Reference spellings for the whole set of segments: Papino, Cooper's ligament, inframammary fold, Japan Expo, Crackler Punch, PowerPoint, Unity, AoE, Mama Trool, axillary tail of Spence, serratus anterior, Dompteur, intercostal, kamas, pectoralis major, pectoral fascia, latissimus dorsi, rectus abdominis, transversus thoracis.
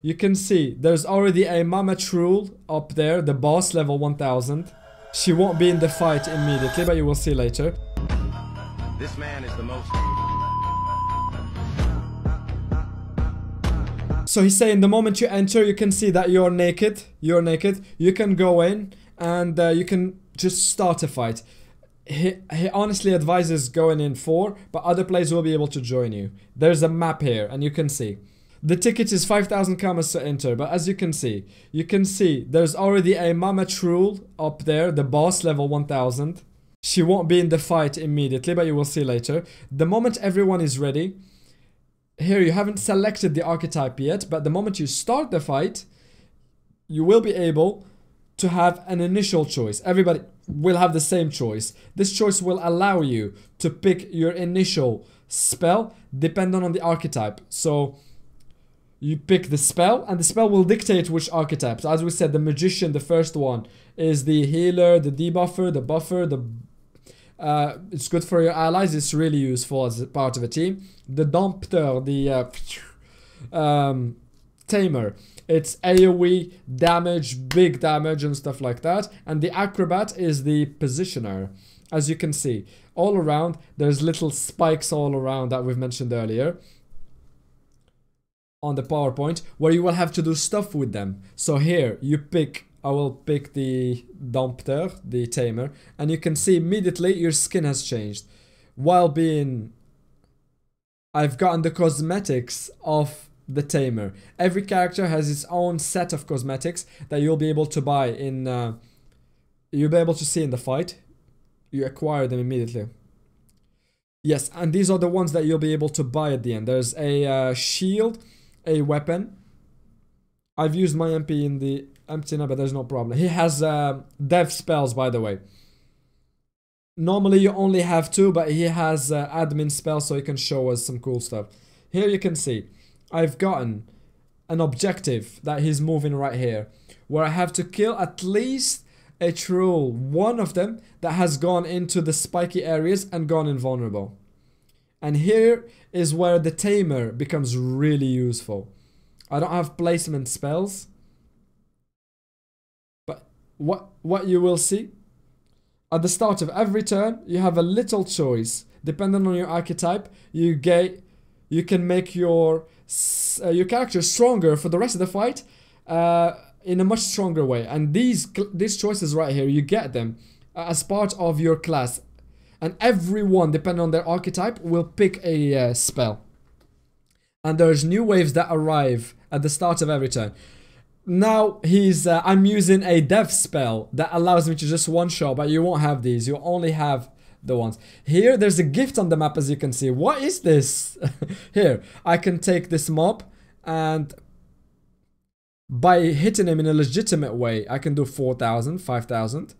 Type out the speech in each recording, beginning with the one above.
You can see there's already a Mama Trool up there, the boss level 1000. She won't be in the fight immediately, but you will see later. This man is the most... So he's saying the moment you enter, you can see that you're naked. You're naked. You can go in and you can just start a fight. He honestly advises going in 4, but other players will be able to join you. There's a map here and you can see. The ticket is 5,000 kamas to enter, but as you can see there's already a Mama Trool up there, the boss level 1000. She won't be in the fight immediately, but you will see later. The moment everyone is ready, here you haven't selected the archetype yet, but the moment you start the fight, you will be able to have an initial choice. Everybody will have the same choice. This choice will allow you to pick your initial spell depending on the archetype. So you pick the spell and the spell will dictate which archetypes. As we said, the magician, the first one, is the healer, the debuffer, the buffer, the it's good for your allies, it's really useful as part of a team. The Dompteur, the tamer, it's AoE damage, big damage and stuff like that. And the acrobat is the positioner. As you can see, all around there's little spikes all around that we've mentioned earlier on the PowerPoint, where you will have to do stuff with them. So here you pick, I will pick the Dompteur, the tamer, and you can see immediately your skin has changed. While being, I've gotten the cosmetics of the tamer. Every character has its own set of cosmetics that you'll be able to buy in, you'll be able to see in the fight. You acquire them immediately. Yes, and these are the ones that you'll be able to buy at the end. There's a shield, a weapon. I've used my MP in the empty now, but there's no problem. He has dev spells, by the way. Normally you only have 2, but he has admin spells, so he can show us some cool stuff. Here you can see I've gotten an objective that he's moving right here, where I have to kill at least a troll, one of them that has gone into the spiky areas and gone invulnerable. And here is where the tamer becomes really useful. I don't have placement spells, but what you will see at the start of every turn, you have a little choice depending on your archetype. You can make your character stronger for the rest of the fight in a much stronger way. And these choices right here, you get them as part of your class, and everyone, depending on their archetype, will pick a spell. And there's new waves that arrive at the start of every turn. Now I'm using a dev spell that allows me to just one-shot, but you won't have these, you only have the ones. Here there's a gift on the map, as you can see. What is this? Here I can take this mob, and by hitting him in a legitimate way, I can do 4,000, 5,000.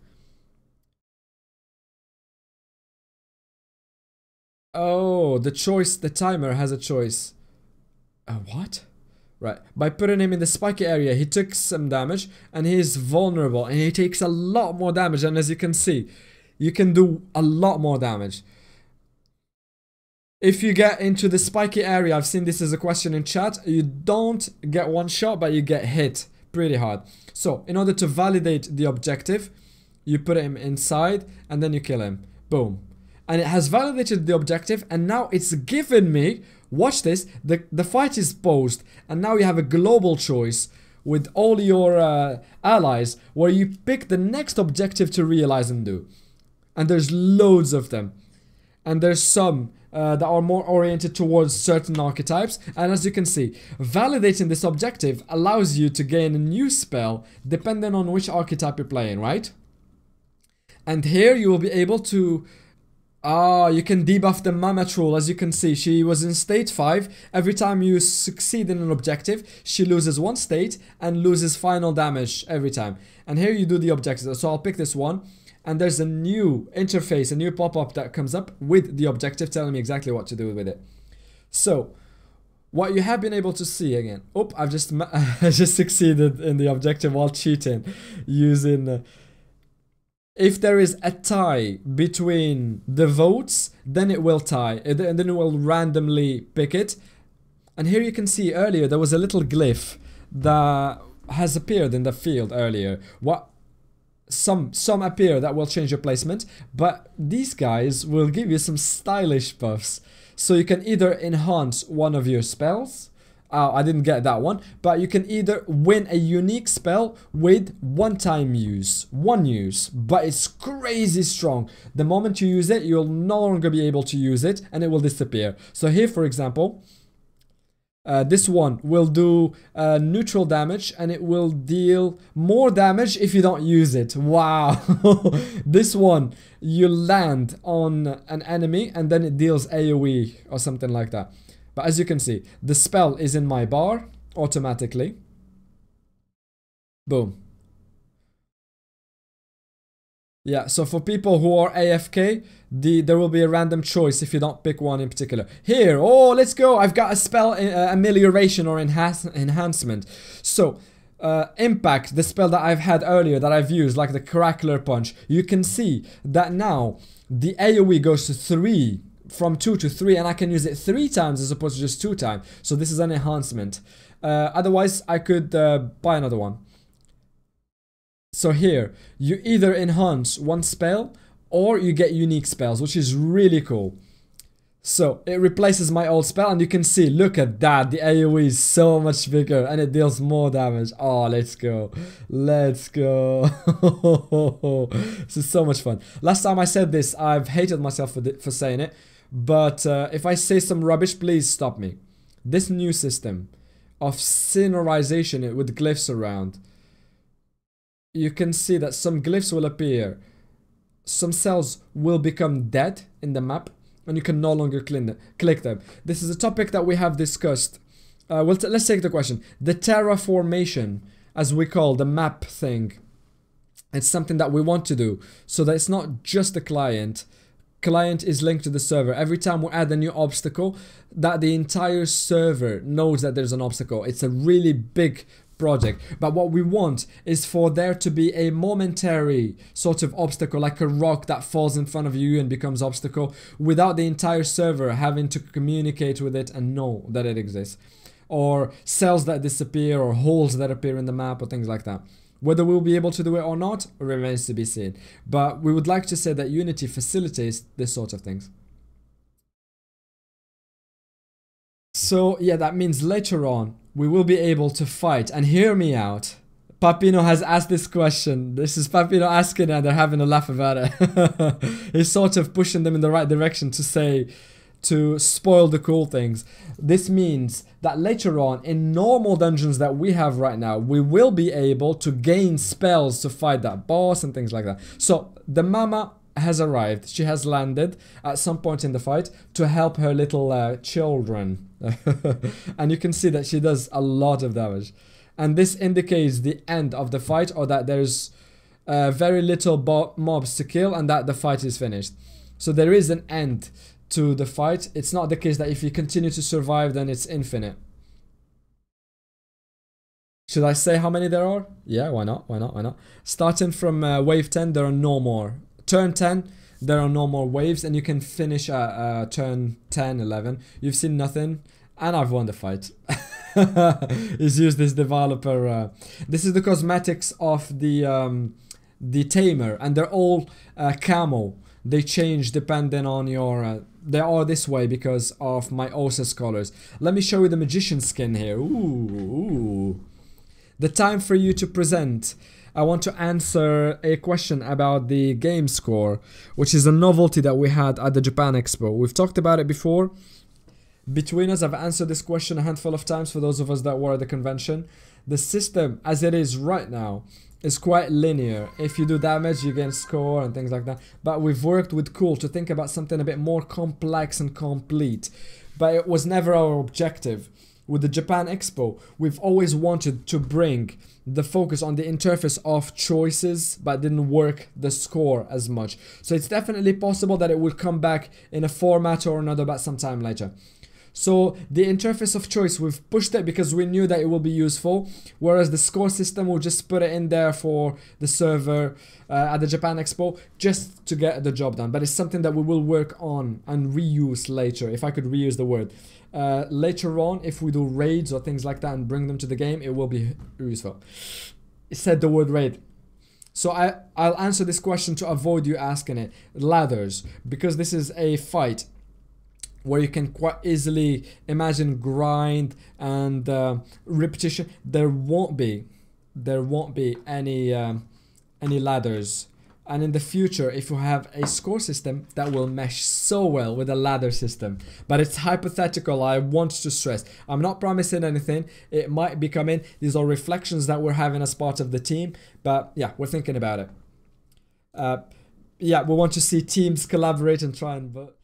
Oh, the choice, the timer has a choice. What? Right, by putting him in the spiky area, he took some damage and he is vulnerable and he takes a lot more damage. And as you can see, you can do a lot more damage. If you get into the spiky area, I've seen this as a question in chat, you don't get one shot, but you get hit pretty hard. So in order to validate the objective, you put him inside and then you kill him. Boom. And it has validated the objective, and now it's given me, watch this, the fight is paused, and now you have a global choice with all your allies where you pick the next objective to realize and do. And there's loads of them. And there's some that are more oriented towards certain archetypes. And as you can see, validating this objective allows you to gain a new spell depending on which archetype you're playing, right? And here you will be able to... you can debuff the Mama Trool. As you can see, she was in state 5. Every time you succeed in an objective, she loses 1 state and loses final damage every time. And here you do the objective. So I'll pick this one. And there's a new interface, a new pop-up that comes up with the objective telling me exactly what to do with it. So, what you have been able to see again... Oop, I've just succeeded in the objective while cheating. Using... if there is a tie between the votes, then it will tie. And then it will randomly pick it. And here you can see earlier there was a little glyph that has appeared in the field earlier. What some appear that will change your placement, but these guys will give you some stylish buffs. So you can either enhance one of your spells. Oh, I didn't get that one. But you can either win a unique spell with one-time use. One use. But it's crazy strong. The moment you use it, you'll no longer be able to use it. And it will disappear. So here, for example, this one will do neutral damage. And it will deal more damage if you don't use it. Wow. This one, you land on an enemy. And then it deals AoE or something like that. But as you can see, the spell is in my bar automatically. Boom. Yeah, so for people who are AFK, there will be a random choice if you don't pick one in particular. Here, oh, let's go. I've got a spell amelioration or enhancement. So, impact, the spell that I've had earlier that I've used, like the Crackler Punch. You can see that now the AoE goes to 3. From 2 to 3, and I can use it 3 times as opposed to just 2 times. So this is an enhancement. Otherwise, I could buy another one. So here, you either enhance one spell or you get unique spells, which is really cool. So it replaces my old spell, and you can see, look at that, the AoE is so much bigger and it deals more damage. Oh, let's go. Let's go. This is so much fun. Last time I said this, I've hated myself for saying it. But if I say some rubbish, please stop me. This new system of synchronization with glyphs around. You can see that some glyphs will appear. Some cells will become dead in the map. And you can no longer click them. This is a topic that we have discussed. Let's take the question. The terraformation, as we call the map thing. It's something that we want to do. So that it's not just the client. Client is linked to the server. Every time we add a new obstacle, that the entire server knows that there's an obstacle. It's a really big project. But what we want is for there to be a momentary sort of obstacle, like a rock that falls in front of you and becomes obstacle, without the entire server having to communicate with it and know that it exists. Or cells that disappear or holes that appear in the map or things like that. Whether we'll be able to do it or not remains to be seen. But we would like to say that Unity facilitates this sort of things. So yeah, that means later on we will be able to fight. And hear me out. Papino has asked this question. This is Papino asking and they're having a laugh about it. He's sort of pushing them in the right direction to say, to spoil the cool things. This means that later on in normal dungeons that we have right now, we will be able to gain spells to fight that boss and things like that. So the mama has arrived. She has landed at some point in the fight to help her little children. And you can see that she does a lot of damage, and this indicates the end of the fight, or that there's very little mobs to kill and that the fight is finished. So there is an end to the fight. It's not the case that if you continue to survive then it's infinite. Should I say how many there are? Yeah, why not, why not, why not? Starting from wave 10 there are no more. Turn 10 there are no more waves, and you can finish turn 10, 11. You've seen nothing, and I've won the fight. He's used this developer. This is the cosmetics of the tamer, and they're all camo. They change depending on your... they are this way because of my Osis colors. Let me show you the magician skin here. Ooh. The time for you to present... I want to answer a question about the game score, which is a novelty that we had at the Japan Expo. We've talked about it before. Between us, I've answered this question a handful of times for those of us that were at the convention. The system, as it is right now, is quite linear. If you do damage, you gain score and things like that. But we've worked with Cool to think about something a bit more complex and complete. But it was never our objective. With the Japan Expo, we've always wanted to bring the focus on the interface of choices, but didn't work the score as much. So it's definitely possible that it will come back in a format or another, but sometime later. So the interface of choice, we've pushed it because we knew that it will be useful, whereas the score system, we'll just put it in there for the server at the Japan Expo just to get the job done. But it's something that we will work on and reuse later, if I could reuse the word. Later on, if we do raids or things like that and bring them to the game, it will be useful. It said the word raid. So I'll answer this question to avoid you asking it. Ladders, because this is a fight where you can quite easily imagine grind and repetition. There won't be any ladders. And in the future, if you have a score system, that will mesh so well with a ladder system. But it's hypothetical, I want to stress. I'm not promising anything. It might be coming. These are reflections that we're having as part of the team. But yeah, we're thinking about it. Yeah, we want to see teams collaborate and try and vote.